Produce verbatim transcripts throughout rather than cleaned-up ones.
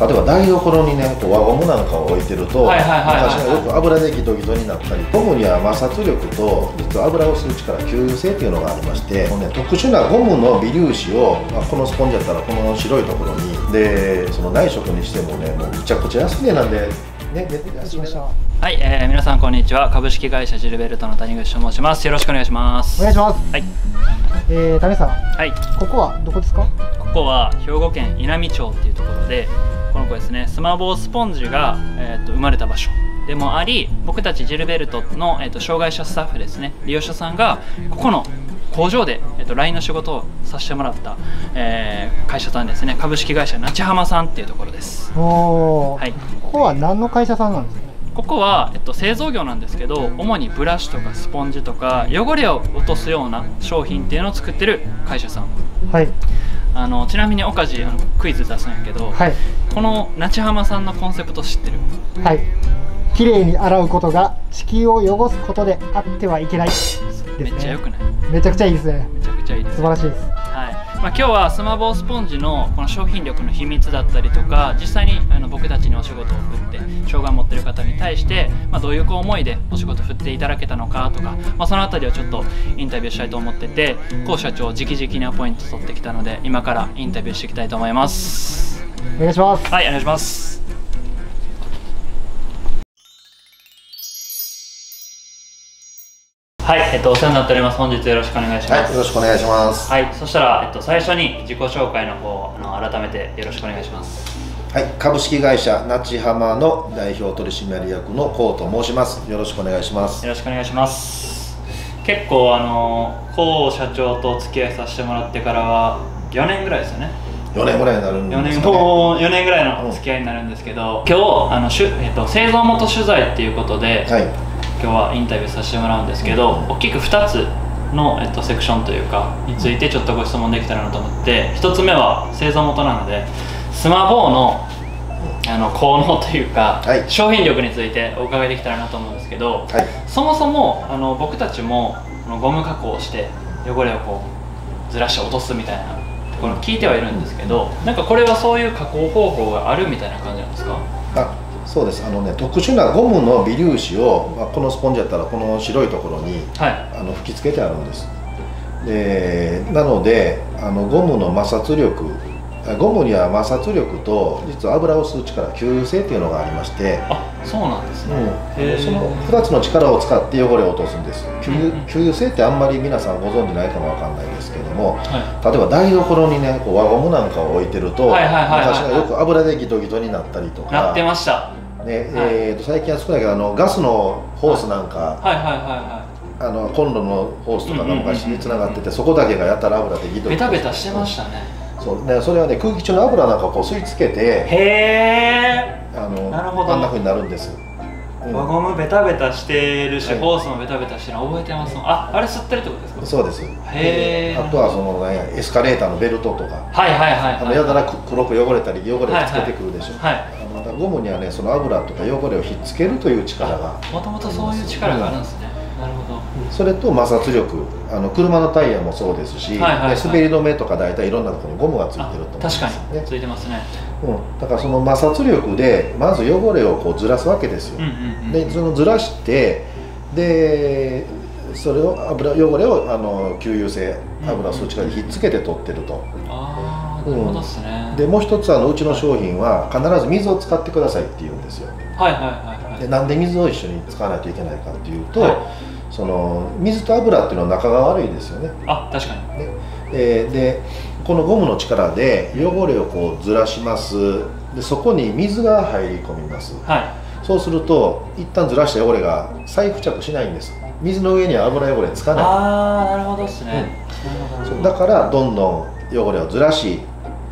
例えば台所にね、輪ゴムなんかを置いてると、昔はよく油でギトギトになったり、ゴムには摩擦力と実は油を吸う力、吸油性っていうのがありまして、もうね、特殊なゴムの微粒子を、まあ、このスポンジだったらこの白いところに、でその内職にしてもね、もうぐちゃぐちゃ安値なんで、ね、出てきました。はい、えー、皆さんこんにちは、株式会社ジルベルトの谷口と申します。よろしくお願いします。お願いします。はい。ええー、谷口さん。はい。ここはどこですか？ここは兵庫県稲美町っていうところで。この子ですね、スマボースポンジが、えー、と生まれた場所でもあり、僕たちジルベルトの、えー、と障害者スタッフですね、利用者さんがここの工場で、えー、と ライン の仕事をさせてもらった、えー、会社さんですね、株式会社なちはまさんっていうところです。おー、はい、ここは何の会社さんなんですか？ここは、えっと、製造業なんですけど、主にブラシとかスポンジとか汚れを落とすような商品っていうのを作ってる会社さん。はい、あのちなみにおかじ、あのクイズ出すんやけど、はい、このなちはまさんのコンセプト知ってる？はい、綺麗に洗うことが地球を汚すことであってはいけないですね。めっちゃ良くない？めちゃくちゃいいですね。めちゃくちゃいいです、ね、素晴らしいです。はい、まあ、今日はスマボースポンジのこの商品力の秘密だったりとか、実際にあの僕たちにお仕事を振って障害を持っている方に対して、まあ、どういう思いでお仕事を振っていただけたのかとか、まあ、その辺りをちょっとインタビューしたいと思ってて、高社長直々にアポイント取ってきたので、今からインタビューしていきたいと思います。お願いします。はい、お願いします。はい、えっと、お世話になっております。本日よろしくお願いします。はい、よろしくお願いします。はい、そしたら、えっと、最初に自己紹介の方、あの、改めてよろしくお願いします。はい、株式会社なちはまの代表取締役のコウと申します。よろしくお願いします。よろしくお願いします。結構、あの、コウ社長とお付き合いさせてもらってからは、よねんぐらいですよね。よねんぐらいになるんですかね。よねんぐらいのお付き合いになるんですけど、うん、今日、あの、しゅ、えっと、製造元取材っていうことで。はい。今日はインタビューさせてもらうんですけど、大きくふたつの、えっと、セクションというかについてちょっとご質問できたらなと思って、ひとつめは製造元なのでスマボーの、あの効能というか、はい、商品力についてお伺いできたらなと思うんですけど、はい、そもそもあの僕たちもゴム加工をして汚れをこうずらして落とすみたいなところを聞いてはいるんですけど、なんかこれはそういう加工方法があるみたいな感じなんですか？あ、そうです。あの、ね、特殊なゴムの微粒子を、まあ、このスポンジだったらこの白いところに、はい、あの吹きつけてあるんです。でなのであのゴムの摩擦力、ゴムには摩擦力と実は油を吸う力、吸油性っていうのがありまして。あ、そうなんですね、うん、そのふたつの力を使って汚れを落とすんです。吸油性ってあんまり皆さんご存じないかもわかんないですけども、はい、例えば台所にね、こう輪ゴムなんかを置いてると、昔はよく油でギトギトになったりとかなってましたね。えー、と最近は少ないけど、あのガスのホースなんか、コンロのホースとかが昔につながってて、そこだけがやたら油でギトギトベタベタしてましたね。そうね、それはね、空気中の油なんかをこう吸い付けて、へー、あの、なるほど、あんなふうになるんです。輪ゴムベタベタしてるし、はい、ホースもベタベタしてるの覚えてますもん。あ、あれ吸ってるってことですか？そうです。へー。あとはその、ね、エスカレーターのベルトとか、はいはいはい、あのやたら黒く汚れたり汚れをつけてくるでしょ。はい、はい、またゴムにはね、その油とか汚れをひっつけるという力が、もともとそういう力があるんですね。なるほど。それと摩擦力、あの車のタイヤもそうですし、滑り止めとか大体いろんなところにゴムがついてると思うんですよね。確かについてますね。うん、だからその摩擦力でまず汚れをこうずらすわけですよ。でそのずらして、でそれを油汚れをあの吸油性油をそっちからひっつけて取ってると。ああ、なるほどですね。でもう一つ、あのうちの商品は必ず水を使ってくださいって言うんですよ。はいはいはいはい。でなんで水を一緒に使わないといけないかっていうと、はい、その水と油っていうのは仲が悪いですよね。あ、確かに。ね、えー、でこのゴムの力で汚れをこうずらします。でそこに水が入り込みます。はい。そうすると一旦ずらした汚れが再付着しないんです。水の上には油汚れつかない。ああ、なるほどですね。うん、だからどんどん汚れをずらし、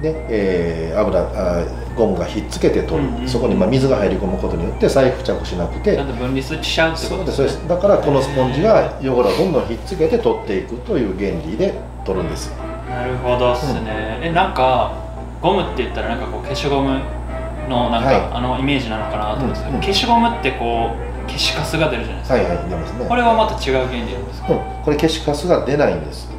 ね、えー、油あゴムがひっつけて取る。そこにまあ水が入り込むことによって再付着しなくて、ちゃんと分離しちゃうってことですね。そうです。だからこのスポンジが汚れをどんどんひっつけて取っていくという原理で取るんです。なるほどですね。うん、え、なんかゴムって言ったらなんかこう消しゴムのなんか、はい、あのイメージなのかなと思うんですけど、うんうん、消しゴムってこう消しカスが出るじゃないですか。はいはい、出ますね。これはまた違う原理なんですか？うん、これ消しカスが出ないんです。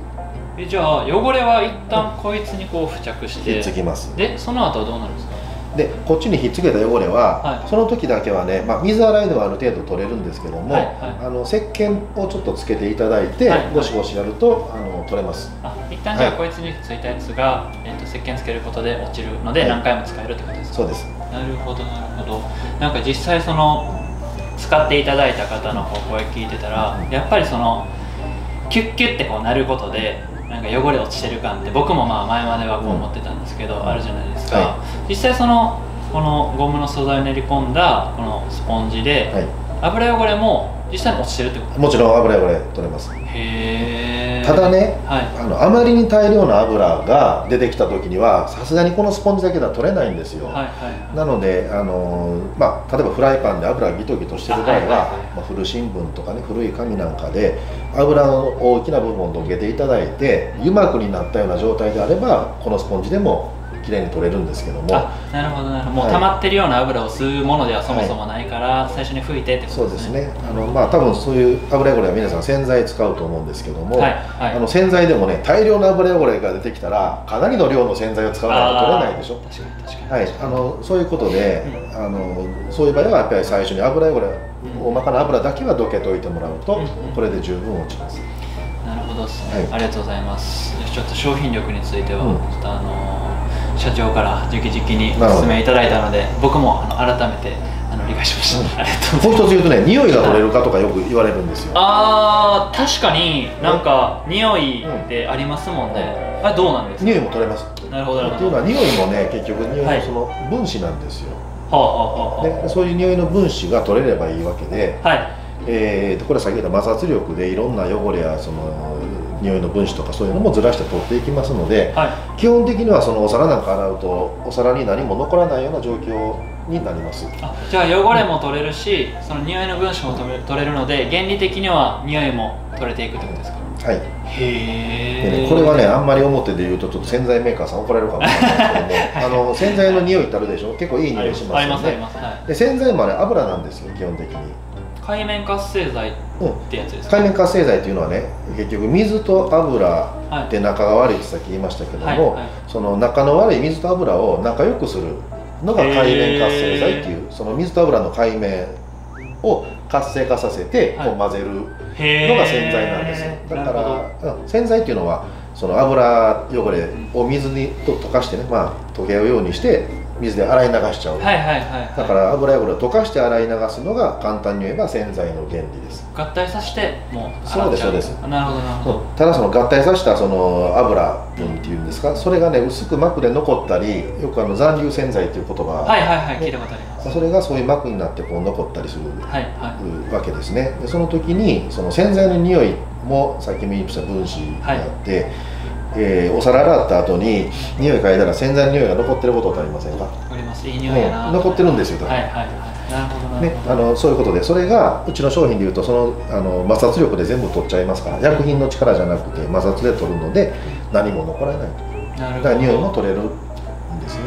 え、じゃあ汚れは一旦こいつにこう付着して、うん、ひっつきます。でその後はどうなるんですか？でこっちにひっつけた汚れは、はい、その時だけはね、まあ、水洗いではある程度取れるんですけども、はいはい、あの石鹸をちょっとつけていただいて、はいはい、ゴシゴシやるとあの取れます。あ、一旦じゃあこいつについたやつが、はい、えーと石鹸つけることで落ちるので、はい、何回も使えるってことですか？そうです。なるほどなるほど。なんか実際その使っていただいた方の声聞いてたら、やっぱりそのキュッキュッってこうなることでなんか汚れ落ちてる感って、僕もまあ前まではこう思ってたんですけど、うん、あるじゃないですか、はい、実際そのこのゴムの素材を練り込んだこのスポンジで、はい、油汚れも実際に落ちてるってことですか？もちろん油汚れ取れます。へー。ただね、はい、あのあまりに大量の油が出てきた時にはさすがにこのスポンジだけでは取れないんですよ。なのであの、まあ、例えばフライパンで油がギトギトしてる場合は古新聞とかね、古い紙なんかで油の大きな部分をどけていただいて油膜になったような状態であればこのスポンジでも綺麗に取れるんですけども。なるほどなるほど。もう溜まってるような油を吸うものではそもそもないから、はい、最初に拭いてってことですね。そうですね。あのまあ多分そういう油汚れは皆さん洗剤使うと思うんですけども、はいはい、あの洗剤でもね、大量の油汚れが出てきたらかなりの量の洗剤を使わないと取れないでしょ。確かに確かに。はい、あのそういうことで、うん、あのそういう場合はやっぱり最初に油汚れ、うん、大まかな油だけはどけといてもらうと、うん、これで十分落ちます。なるほどですね。はい、ありがとうございます。ちょっと商品力については、うん、ちょっとあのー。社長から直々にお勧めいただいたので、僕もあの改めてあの理解しました。もう一つ言うとね、匂いが取れるかとかよく言われるんですよ。ああ、確かになんか匂いってありますもんね。あ、どうなんですか？匂いも取れます。なるほど。っていうのは匂いもね、結局匂いのその分子なんですよ。で、そういう匂いの分子が取れればいいわけで、えとこれは先ほど摩擦力でいろんな汚れやその匂いの分子とかそういうのもずらして取っていきますので、はい、基本的にはそのお皿なんか洗うとお皿に何も残らないような状況になります。あ、じゃあ汚れも取れるし、うん、その匂いの分子も取れ、取れるので原理的には匂いも取れていくってことですか？はい。へえ。これはね、あんまり表で言うとちょっと洗剤メーカーさん怒られるかもしれないですけども、あの洗剤の匂いってあるでしょ、結構いい匂いしますよね。で洗剤もね、油なんですよ基本的に。界面活性剤ってやつですか？界面活性剤っていうのはね、結局水と油って仲が悪いってさっき言いましたけども、その仲の悪い水と油を仲良くするのが界面活性剤っていう、その水と油の界面を活性化させてこう混ぜるのが洗剤なんですよ。だから洗剤っていうのはその油汚れを水に溶かしてね、まあ溶け合うようにして水で洗い流しちゃう。だから油汚れを溶かして洗い流すのが簡単に言えば洗剤の原理です。合体させてもう洗っちゃう。そうですそうです。なるほどなるほど。ただその合体させたその油分っていうんですか、それがね薄く膜で残ったり、よくあの残留洗剤っていう言葉、はいはいはい、聞いたことあります。それがそういう膜になってこう残ったりするわけですね。でその時にその洗剤の匂いもさっきも言いました分子になって、はい、えー、お皿洗った後に匂い嗅いだら洗剤の匂いが残ってることってありませんか？あります。いい匂いやな、ね、残ってるんですよ。だからはいはいはい、なるほどなるほど、ね、あのそういうことで、それがうちの商品でいうとそのあの摩擦力で全部取っちゃいますから、薬品の力じゃなくて摩擦で取るので何も残らないと。なるほど。だから匂いも取れるんですね。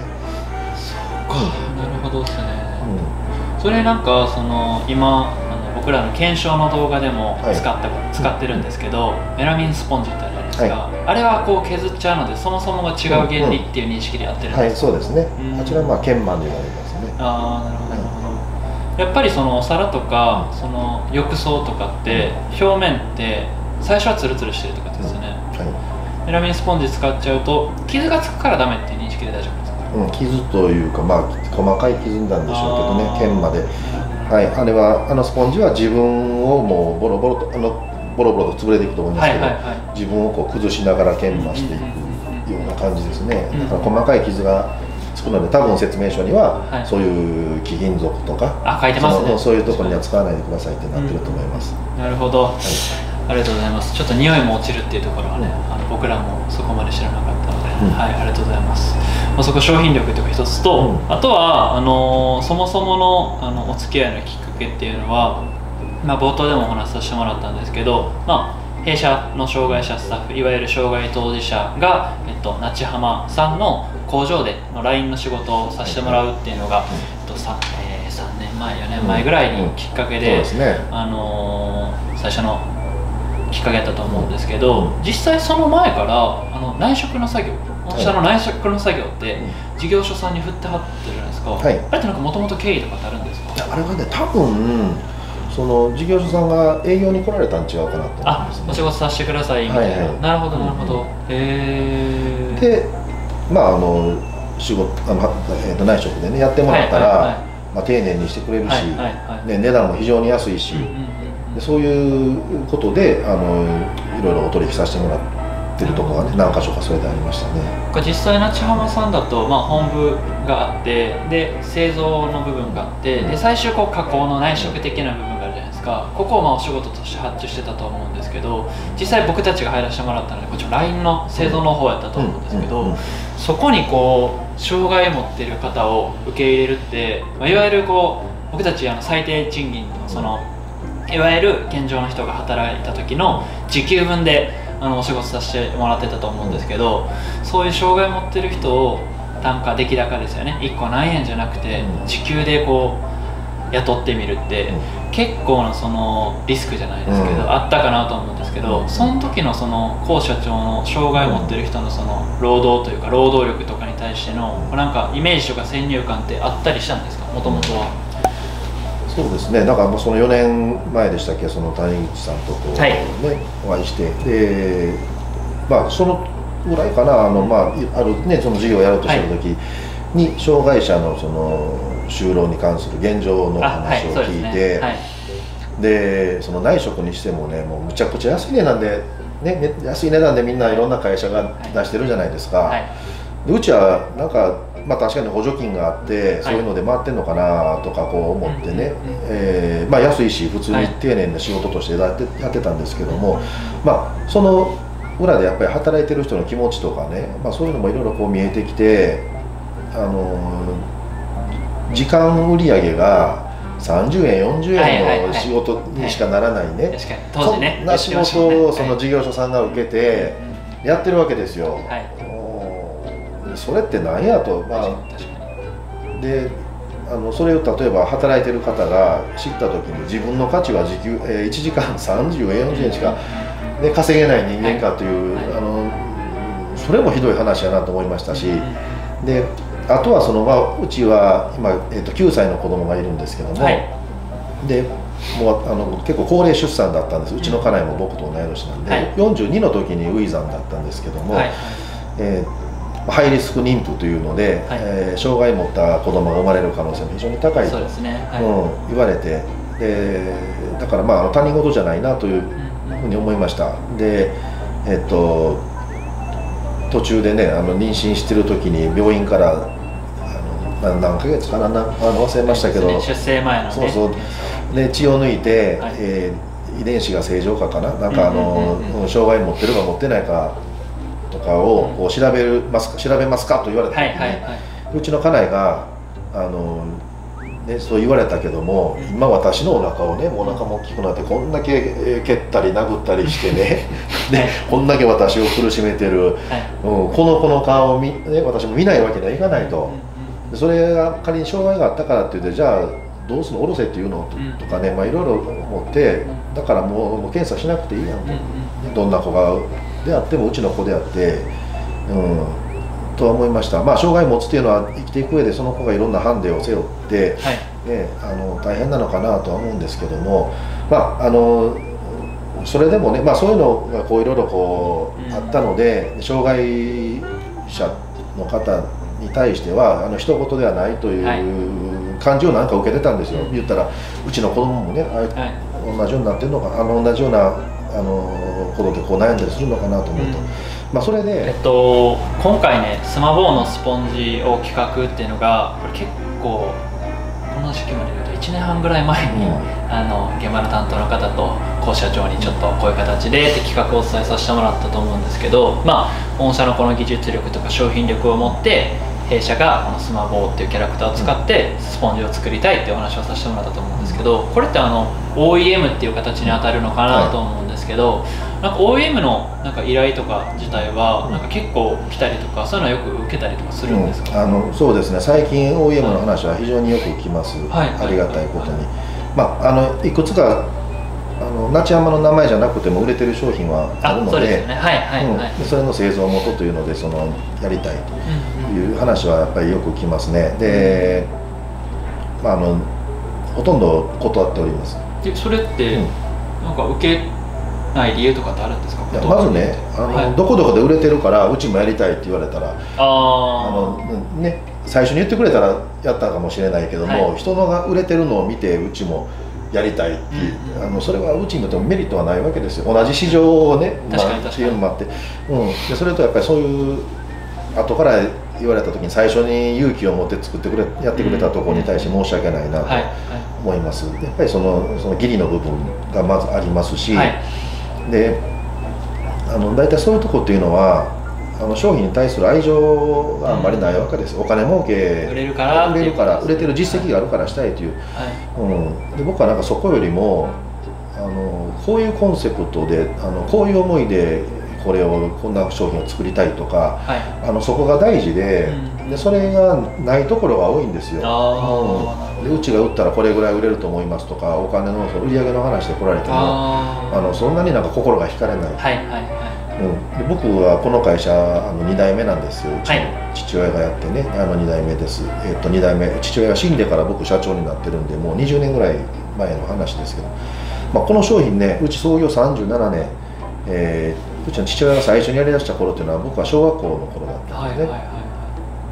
そうか、なるほどですね、うん、それなんかその今あの僕らの検証の動画でも使った、はい、使ってるんですけど、メラミンスポンジってあるじゃないですか、はい、あれはこう削っちゃうので、そもそもが違う原理っていう認識でやってるんですか？うんうん、はい、そうですね。うん、あちらはまあ研磨で言われますね。ああ、なるほど、はい、やっぱりそのお皿とかその浴槽とかって表面って最初はツルツルしてるとかですね、うん、はい、メラミンスポンジ使っちゃうと傷がつくからダメっていう認識で大丈夫ですか？うん、傷というかまあ細かい傷なんでしょうけどね、研磨で、はい、あれはあのスポンジは自分をもうボロボロとあのボロボロと潰れていくと思いますけど、自分をこう崩しながら研磨していくような感じですね。だから細かい傷がつくので、多分説明書には、はい、そういう貴金属とか、あ、書いてますね。その、そういうところには使わないでくださいってなってると思います。うん、なるほど、はい、ありがとうございます。ちょっと匂いも落ちるっていうところはね、うん、あの僕らもそこまで知らなかったので、うん、はい、ありがとうございます。まあ、そこ商品力とか一つと、うん、あとはあのー、そもそものあのお付き合いのきっかけっていうのは。まあ冒頭でもお話しさせてもらったんですけど、まあ、弊社の障害者スタッフ、いわゆる障害当事者が、えっと、那智浜さんの工場での ライン の仕事をさせてもらうっていうのが、えっと 3, えー、さんねんまえよねんまえぐらいにきっかけであのー、最初のきっかけだったと思うんですけど、実際その前からあの内職の作業、本社の内職の作業って事業所さんに振ってはってるじゃないですか。か、はい、あれってなんかもともと経緯とかってあるんですか？あれはね、多分その事業所さんが営業に来られたん違うかなと思います。あ、お仕事させてくださいみたいな、はい、はい、なるほどなるほど、へえ。でまああの仕事あの、えー、と内職でねやってもらったら丁寧にしてくれるし、値段も非常に安いし、そういうことであのいろいろお取引させてもらってるところがね、何か所かそれでありましたね。実際の千浜さんだと、まあ、本部があって、で製造の部分があって、うん、で最終こう加工の内職的な部分があるじゃないですか。ここをまあお仕事として発注してたと思うんですけど、実際僕たちが入らせてもらったのでこっちの ライン の製造の方やったと思うんですけど、そこにこう障害持ってる方を受け入れるって、まあ、いわゆるこう僕たちあの最低賃金のそのいわゆる健常の人が働いた時の時給分であのお仕事させてもらってたと思うんですけど、そういう障害持ってる人を単価出来高ですよね、いっこ何円じゃなくて時給でこう雇ってみるって結構なそのリスクじゃないですけど、うん、あったかなと思うんですけど、その時のその高社長の障害持ってる人のその労働というか労働力とかに対してのなんかイメージとか先入観ってあったりしたんですか、もともとは。そうですね、だからもうそのよねんまえでしたっけ、その谷口さんとこう、ね、はい、お会いして、でまあ、そのぐらいかな、あの、まあ、あるね、その事業をやろうとしてるときに、はい、障害者のその就労に関する現状の話を聞いて、でその内職にしてもね、もうむちゃくちゃ安い値段で、ね、安い値段でみんないろんな会社が出してるじゃないですか。はいはい、でうちはなんかまあ確かに補助金があってそういうので回ってるのかなとかこう思ってね、えまあ安いし普通に丁寧な仕事としてやってやってたんですけども、まあその裏でやっぱり働いてる人の気持ちとかね、まあそういうのもいろいろこう見えてきて、あの時間売り上げがさんじゅうえんよんじゅうえんの仕事にしかならないね、そんな仕事をその事業所さんが受けてやってるわけですよ。それって何やと、まあ、であのそれを例えば働いてる方が知った時に自分の価値は時給、えー、いちじかんさんじゅうえんよんじゅうえんしか、ね、稼げない人間かという、はいはい、あのそれもひどい話やなと思いましたし、はい、であとはその、まあ、うちは今、えー、ときゅうさいの子供がいるんですけども、はい、でもうあの結構高齢出産だったんです。うちの家内も僕と同い年なんで、はい、よんじゅうにの時に初産だったんですけども。はい、えーハイリスク妊婦というので、はい、えー、障害を持った子供が生まれる可能性も非常に高いと言われて、でだから、まあ、他人事じゃないなというふうに思いました。で、えっと、途中でねあの妊娠してる時に病院からあの何ヶ月かな、あの忘れましたけど、出生前の、ね、そうそうで血を抜いて、はい、えー、遺伝子が正常かかな、なんかあの障害持ってるか持ってないかとかをこう調べますか調べますかと言われた時に、うちの家内があの、ね、そう言われたけども、今私のお腹をね、お腹も大きくなってこんだけ蹴ったり殴ったりしてねでこんだけ私を苦しめてる、はい、うん、この子の顔を見、ね、私も見ないわけにはいかないと。それが仮に障害があったからって言って、じゃあどうするの、下ろせっていうのとかね、まあいろいろ思って、だからもうもう検査しなくていいやんと、どんな子がであってもうちの子であって、うん、とは思いました。まあ障害を持つっていうのは生きていく上でその子がいろんなハンデを背負って、はい、ね、あの大変なのかなとは思うんですけども、まああのそれでもね、まあ、そういうのがこういろいろこうあったので、うん、障害者の方に対してはあの一言ではないという感じをなんか受けてたんですよ。はい、言ったらうちの子供もね、はい、同じようになってるのか、あの同じようなあのことでこう悩んだりするのかなと思うと、うん、まあそれで、えっと、今回ねスマボーのスポンジを企画っていうのがこれ結構この時期まで言うといちねんはんぐらい前に、うん、あの現場の担当の方と高社長にちょっとこういう形でって企画をお伝えさせてもらったと思うんですけど、まあ御社のこの技術力とか商品力を持って弊社がこのスマボーっていうキャラクターを使ってスポンジを作りたいっていうお話をさせてもらったと思うんですけど、これってあの オーイーエム っていう形に当たるのかなと思うんですけど、はい、なんか オーイーエム のなんか依頼とか自体はなんか結構来たりとか、そういうのはよく受けたりとかするんですか？うん、あのそうですね、最近 オーイーエム の話は非常によく聞きます。ありがたいことに。まああのいくつかあのナチヤマの名前じゃなくても売れてる商品はあるので、それの製造元というのでそのやりたいという話はやっぱりよく聞きますね。で、まあ、あのほとんど断っております。でそれって、うん、なんか受けない理由とかってあるんですか？いや、まずね、あの、はい、どこどこで売れてるからうちもやりたいって言われたら、ああのね、最初に言ってくれたらやったかもしれないけども、はい、人のが売れてるのを見てうちもやりたいっていう、あのそれはうちにとってもメリットはないわけですよ。同じ市場をね、まあ、っていうのもあって、うん、でそれとやっぱりそういう後から言われた時に最初に勇気を持って作ってくれやってくれたところに対して申し訳ないなと思います。やっぱりそのその義理の部分がまずありますし、はい、であの大体そういうとこっていうのはあの商品に対する愛情があんまりないわけです。お金儲け、売れるから売れるから売れてる実績があるからしたいという、はい、うん、で僕はなんかそこよりもあのこういうコンセプトであのこういう思いでこれをこんな商品を作りたいとか、はい、あのそこが大事で、うん、でそれがないところが多いんですよ。でうちが売ったらこれぐらい売れると思いますとか、お金の売り上げの話で来られてもああのそんなになんか心が惹かれない。はいはいはい、うん、で僕はこの会社あのにだいめなんですよ。うちの父親がやってね、あのにだいめです、えー、とにだいめ父親が死んでから僕社長になってるんで、もうにじゅうねんぐらい前の話ですけど、まあ、この商品ね、うち創業さんじゅうななねん、えー、うちの父親が最初にやりだした頃っていうのは僕は小学校の頃だったんですね。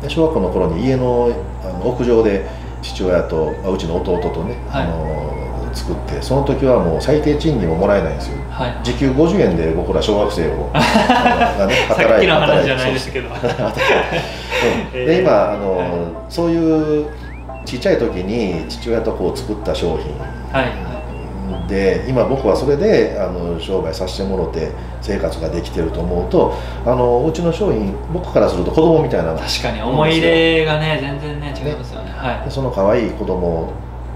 小学校の頃に家のあの屋上で父親と、まあ、うちの弟とね、はい、あのー作って、その時はもう最低賃金ももらえないんですよ、はい、時給ごじゅうえんで僕ら小学生をが、ね、働いてで今あの、はい、そういうちっちゃい時に父親とこう作った商品、はい、で今僕はそれであの商売させてもろて生活ができてると思うと、あのうちの商品僕からすると子供みたいな、確かに思い入れがね全然ね違いますよね。その可愛い子供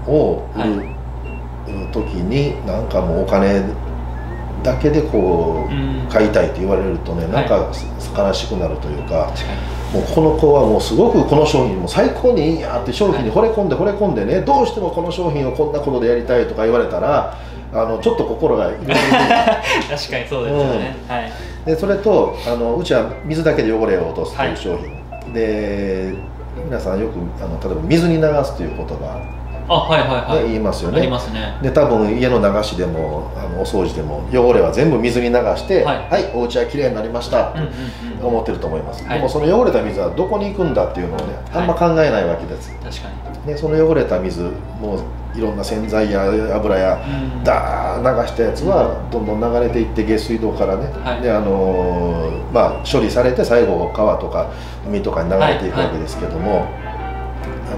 を売る、はい、時になんかもうお金だけでこう買いたいって言われるとね、なんか悲しくなるというか、もうこの子はもうすごくこの商品も最高にいいやって商品に惚れ込んで惚れ込んでね、どうしてもこの商品をこんなことでやりたいとか言われたらあのちょっと心が確かにそうですよね。でそれとあのうちは水だけで汚れを落とすという商品で、皆さんよくあの例えば水に流すという言葉、あ、はいはいはい、言いますよね。ありますね。で多分家の流しでもあのお掃除でも汚れは全部水に流して「はい、はい、お家はきれいになりました」と思ってると思います。でもその汚れた水はどこに行くんだっていうのをね、あんま考えないわけです、はい、確かに。でその汚れた水もういろんな洗剤や油やダー流したやつはどんどん流れていって下水道からね、はい、であのー、まあ処理されて最後川とか海とかに流れていくわけですけども。はいはい、あ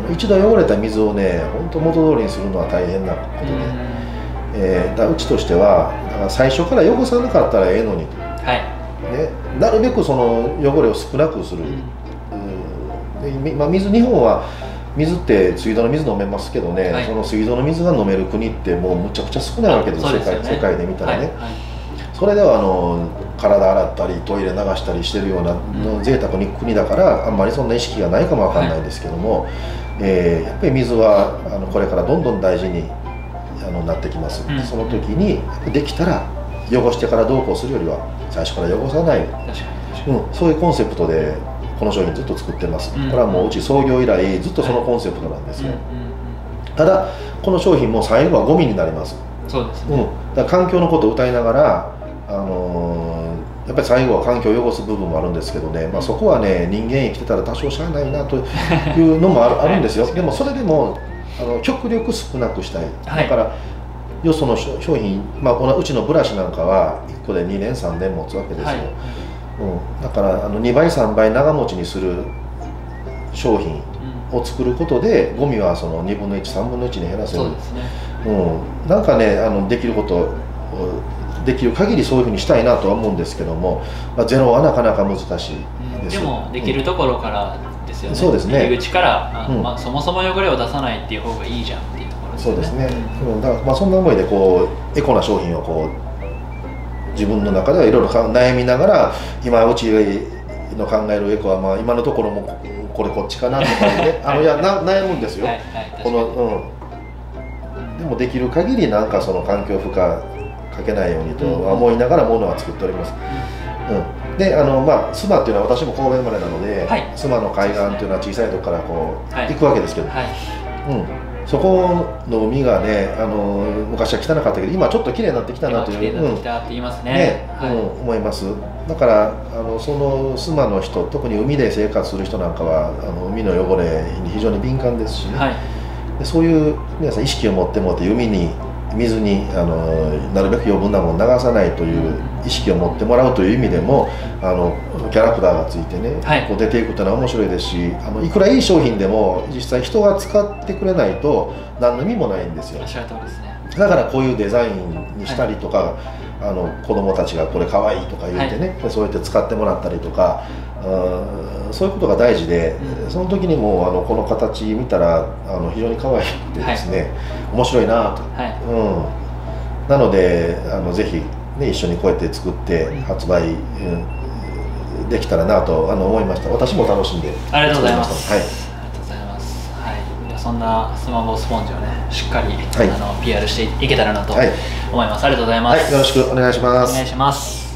の一度汚れた水をね、本当元通りにするのは大変なことで、えー、だうちとしてはだから最初から汚さなかったらええのにと、はい、ね、なるべくその汚れを少なくする、うん、で、まあ、水日本は水って水道の水飲めますけどね、はい、その水道の水が飲める国ってもうむちゃくちゃ少ないわけですよ、世界、世界で見たらね。はいはい、それではあの体洗ったりトイレ流したりしてるようなの贅沢に国だからあんまりそんな意識がないかもわかんないんですけども、はい、えー、やっぱり水はあのこれからどんどん大事にあのなってきます、うん、その時にできたら汚してからどうこうするよりは最初から汚さない、うん、そういうコンセプトでこの商品ずっと作ってます、うん、これはもううち創業以来ずっとそのコンセプトなんですよ。ただこの商品も最後はゴミになります。そうですね、うん、だから環境のことを歌いながらあのー、やっぱり最後は環境を汚す部分もあるんですけどね、まあ、そこはね人間生きてたら多少しゃあないなというのもあ る, あるんですよ。でもそれでもあの極力少なくしたい、はい、だからよその商品、まあ、このうちのブラシなんかはいっこでにねんさんねん持つわけですよ、はい、うん、だからあのにばいさんばい長持ちにする商品を作ることでゴミはそのにぶんのいちさんぶんのいちに減らせる。そうですね、うん、なんかねあのできることをできる限りそういうふうにしたいなとは思うんですけども、まあ、ゼロはなかなか難しいです、うん、でもできるところからですよね、うん、そうですね、入り口から、うん、まあ、そもそも汚れを出さないっていう方がいいじゃんっていうところですね。そうですね、うん、だからまあそんな思いでこうエコな商品をこう自分の中ではいろいろ悩みながら、今うちの考えるエコはまあ今のところもこれこっちかなとかねあのいやな悩むんですよ。でもできる限りなんかその環境負荷かけないようにとは思いながらものは作っております。うん、で、あのまあ須磨っていうのは私も神戸生まれなので、はい、須磨の海岸っていうのは小さいとこからこう、はい、行くわけですけど、はい、うん、そこの海がね、あの昔は汚かったけど今ちょっと綺麗になってきたなという、思います。だからあのその須磨の人、特に海で生活する人なんかはあの海の汚れに非常に敏感ですしね。はい、でそういう皆さん意識を持って持って海に水にあのなるべく余分なものを流さないという意識を持ってもらうという意味でも、あのキャラクターがついてね、はい、こう出ていくというのは面白いですし、あのいくらいい商品でも実際人が使ってくれないと何の意味もないんですよ。おっしゃる通りですね。だからこういうデザインにしたりとか、はい、あの子どもたちがこれかわいいとか言ってね、はい、そうやって使ってもらったりとか、うん、そういうことが大事で、うん、その時にもあのこの形見たらあの非常にかわいくてですね、はい、面白いなと、はい、うん、なのであのぜひ、ね、一緒にこうやって作って発売、うん、できたらなとあの思いました。私も楽しんでありがとうございます。はい、そんなスマホスポンジをね、しっかり、はい、あの ピーアール していけたらなと思います。はい、ありがとうございます。はい、よろしくお願いします。お願いします。